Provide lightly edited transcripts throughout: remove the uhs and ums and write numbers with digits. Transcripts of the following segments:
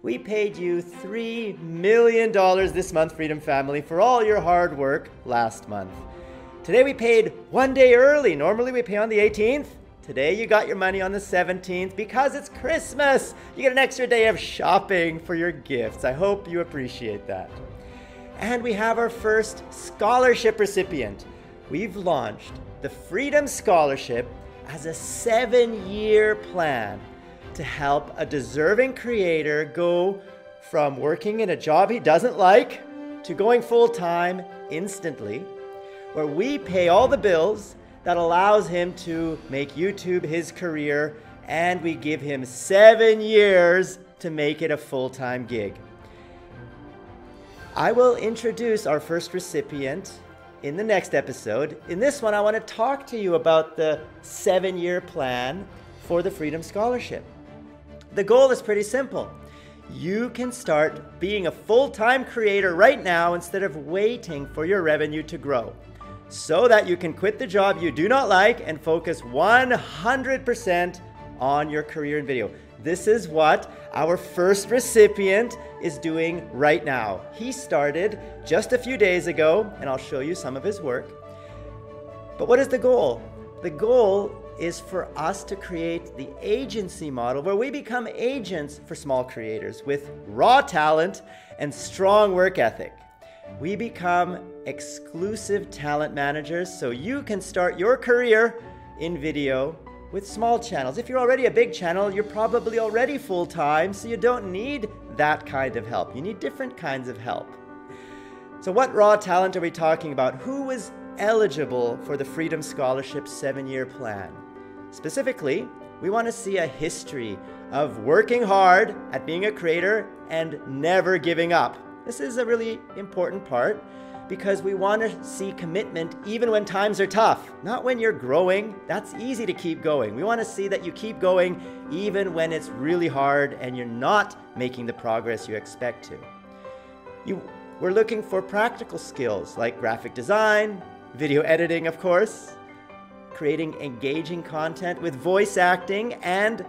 We paid you $3 million this month, Freedom Family, for all your hard work last month. Today we paid one day early. Normally we pay on the 18th. Today you got your money on the 17th because it's Christmas. You get an extra day of shopping for your gifts. I hope you appreciate that. And we have our first scholarship recipient. We've launched the Freedom Scholarship as a 7-year plan to help a deserving creator go from working in a job he doesn't like to going full-time instantly, where we pay all the bills that allows him to make YouTube his career, and we give him 7 years to make it a full-time gig. I will introduce our first recipient in the next episode. In this one, I want to talk to you about the 7-year plan for the Freedom Scholarship. The goal is pretty simple. You can start being a full-time creator right now instead of waiting for your revenue to grow, so that you can quit the job you do not like and focus 100% on your career and video. This is what our first recipient is doing right now. He started just a few days ago, and I'll show you some of his work. But what is the goal? The goal is for us to create the agency model where we become agents for small creators with raw talent and strong work ethic. We become exclusive talent managers so you can start your career in video with small channels. If you're already a big channel, you're probably already full-time, so you don't need that kind of help. You need different kinds of help. So what raw talent are we talking about? Who is eligible for the Freedom Scholarship 7-year plan? Specifically, we want to see a history of working hard at being a creator and never giving up. This is a really important part because we want to see commitment even when times are tough, not when you're growing. That's easy to keep going. We want to see that you keep going even when it's really hard and you're not making the progress you expect to. We're looking for practical skills like graphic design, video editing, of course, creating engaging content with voice acting and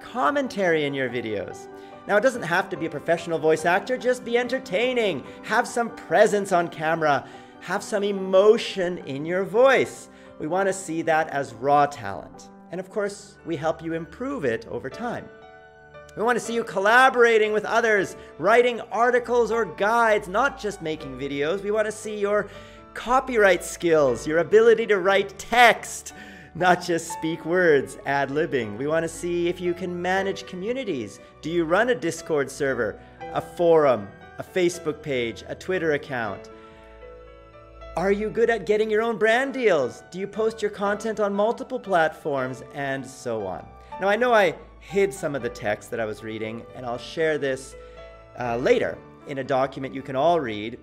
commentary in your videos. Now, it doesn't have to be a professional voice actor, just be entertaining, have some presence on camera, have some emotion in your voice. We want to see that as raw talent. And of course, we help you improve it over time. We want to see you collaborating with others, writing articles or guides, not just making videos. We want to see your copyright skills, your ability to write text, not just speak words, ad-libbing. We want to see if you can manage communities. Do you run a Discord server, a forum, a Facebook page, a Twitter account? Are you good at getting your own brand deals? Do you post your content on multiple platforms? And so on. Now, I know I hid some of the text that I was reading, and I'll share this later in a document you can all read.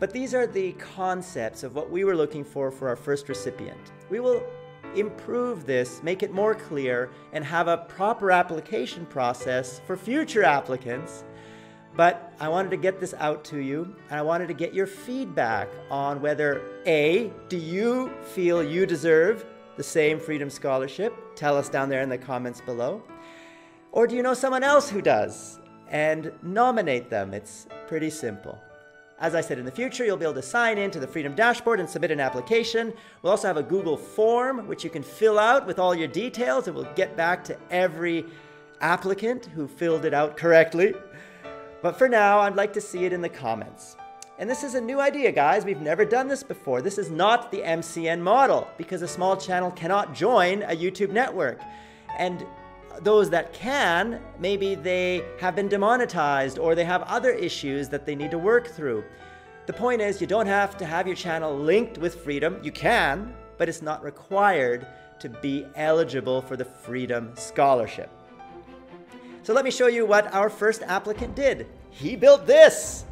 But these are the concepts of what we were looking for our first recipient. We will improve this, make it more clear, and have a proper application process for future applicants. But I wanted to get this out to you, and I wanted to get your feedback on whether A, do you feel you deserve the same Freedom Scholarship? Tell us down there in the comments below. Or do you know someone else who does? And nominate them. It's pretty simple. As I said, in the future, you'll be able to sign in to the Freedom Dashboard and submit an application. We'll also have a Google form, which you can fill out with all your details, and we'll get back to every applicant who filled it out correctly. But for now, I'd like to see it in the comments. And this is a new idea, guys. We've never done this before. This is not the MCN model, because a small channel cannot join a YouTube network. And those that can, maybe they have been demonetized or they have other issues that they need to work through. The point is, you don't have to have your channel linked with Freedom. You can, but it's not required to be eligible for the Freedom Scholarship. So let me show you what our first applicant did. He built this.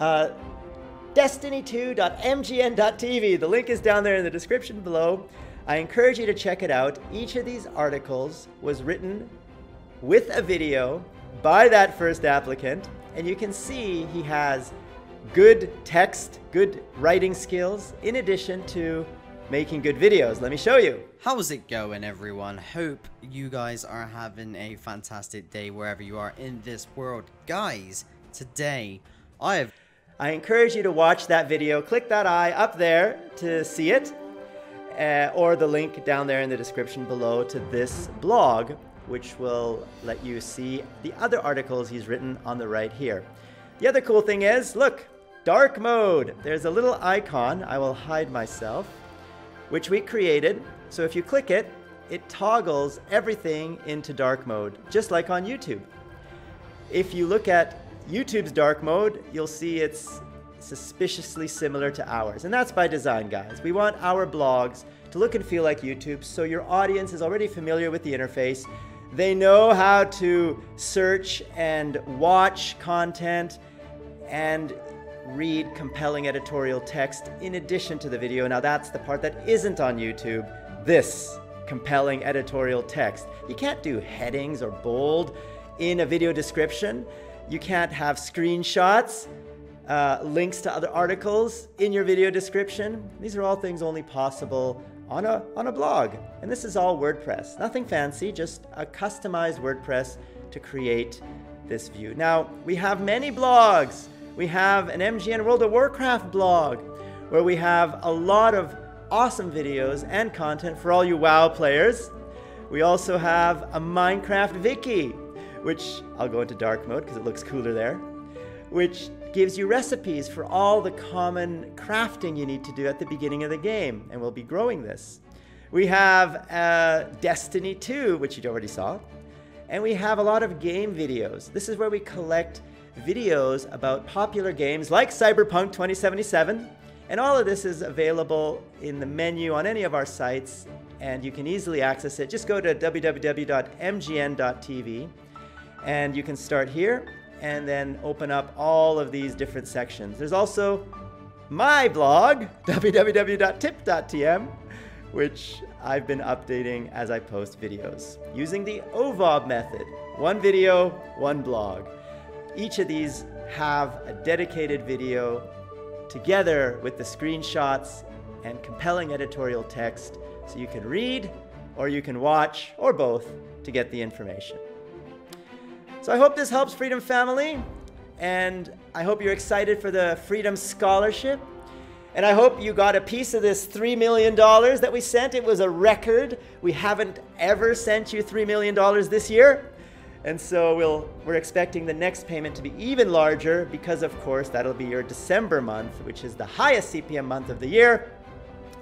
Destiny2.mgn.tv. The link is down there in the description below. I encourage you to check it out. Each of these articles was written with a video by that first applicant, and you can see he has good text, good writing skills, in addition to making good videos. Let me show you. How's it going, everyone? Hope you guys are having a fantastic day wherever you are in this world. Guys, today I encourage you to watch that video. Click that eye up there to see it, or the link down there in the description below to this blog, which will let you see the other articles he's written on the right here. The other cool thing is, look, dark mode. There's a little icon, I will hide myself, which we created. So if you click it, it toggles everything into dark mode, just like on YouTube. If you look at YouTube's dark mode, you'll see it's suspiciously similar to ours. And that's by design, guys. We want our blogs to look and feel like YouTube, so your audience is already familiar with the interface. They know how to search and watch content and read compelling editorial text in addition to the video. Now that's the part that isn't on YouTube, this compelling editorial text. You can't do headings or bold in a video description. You can't have screenshots, links to other articles in your video description. These are all things only possible on a blog. And this is all WordPress. Nothing fancy, just a customized WordPress to create this view. Now, we have many blogs. We have an MGN World of Warcraft blog where we have a lot of awesome videos and content for all you WoW players. We also have a Minecraft Viki, which I'll go into dark mode because it looks cooler there, which gives you recipes for all the common crafting you need to do at the beginning of the game, and we'll be growing this. We have Destiny 2, which you already saw, and we have a lot of game videos. This is where we collect videos about popular games like Cyberpunk 2077, and all of this is available in the menu on any of our sites, and you can easily access it. Just go to www.mgn.tv, and you can start here, and then open up all of these different sections. There's also my blog, www.tip.tm, which I've been updating as I post videos using the OVOB method. One video, one blog. Each of these have a dedicated video together with the screenshots and compelling editorial text, so you can read or you can watch or both to get the information. So I hope this helps, Freedom Family, and I hope you're excited for the Freedom Scholarship, and I hope you got a piece of this $3 million that we sent. It was a record. We haven't ever sent you $3 million this year, and so we're expecting the next payment to be even larger because, of course, that'll be your December month, which is the highest CPM month of the year.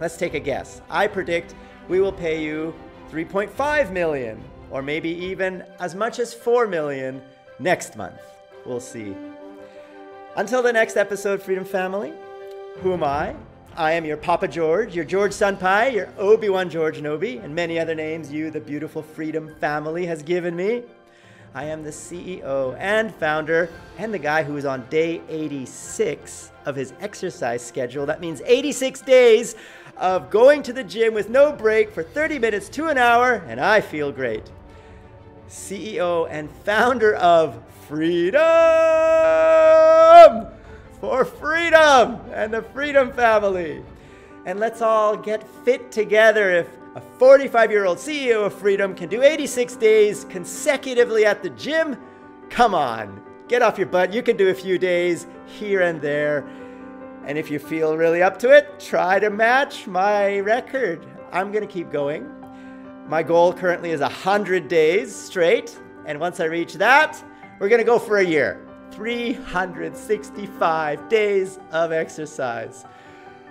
Let's take a guess. I predict we will pay you $3.5 million. Or maybe even as much as $4 million next month. We'll see. Until the next episode, Freedom Family, who am I? I am your Papa George, your George Senpai, your Obi-Wan George Nobi, and many other names you, the beautiful Freedom Family, has given me. I am the CEO and founder and the guy who is on day 86 of his exercise schedule. That means 86 days of going to the gym with no break for 30 minutes to an hour, and I feel great. CEO and founder of Freedom! For Freedom and the Freedom Family. And let's all get fit together. If a 45-year-old CEO of Freedom can do 86 days consecutively at the gym, come on, get off your butt. You can do a few days here and there. And if you feel really up to it, try to match my record. I'm gonna keep going. My goal currently is 100 days straight. And once I reach that, we're gonna go for a year. 365 days of exercise.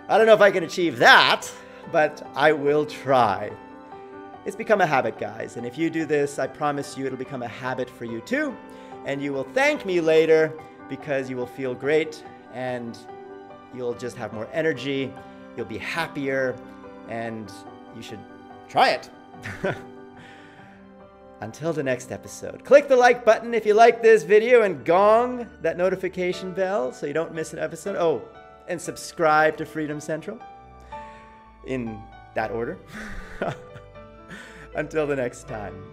I don't know if I can achieve that, but I will try. It's become a habit, guys. And if you do this, I promise you it'll become a habit for you too. And you will thank me later because you will feel great and you'll just have more energy, you'll be happier, and you should try it. Until the next episode, click the like button if you like this video and gong that notification bell so you don't miss an episode. Oh, and subscribe to Freedom Central in that order. Until the next time,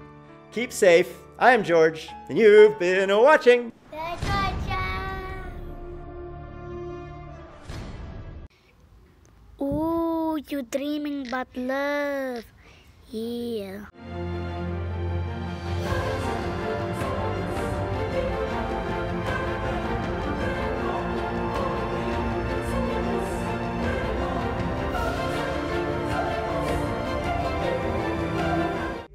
keep safe. I am George, and you've been watching The George Show. Ooh. Oh, you dreaming about love. Yeah.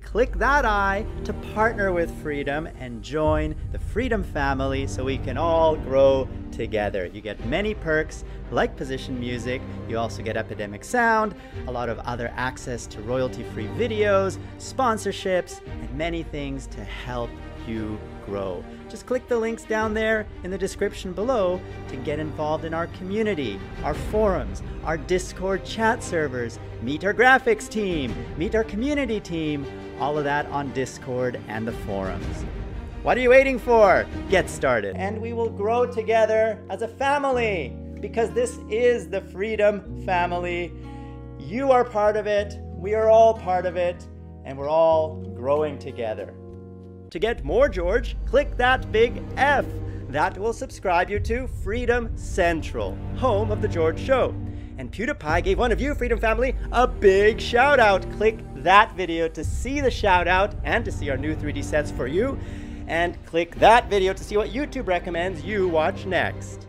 Click that I to partner with Freedom and join the Freedom family so we can all grow together. You get many perks like position music, you also get Epidemic Sound, a lot of other access to royalty-free videos, sponsorships, and many things to help you grow. Just click the links down there in the description below to get involved in our community, our forums, our Discord chat servers, meet our graphics team, meet our community team, all of that on Discord and the forums. What are you waiting for? Get started. And we will grow together as a family because this is the Freedom Family. You are part of it, we are all part of it, and we're all growing together. To get more George, click that big F. That will subscribe you to Freedom Central, home of The George Show. And PewDiePie gave one of you, Freedom Family, a big shout out. Click that video to see the shout out and to see our new 3D sets for you. And click that video to see what YouTube recommends you watch next.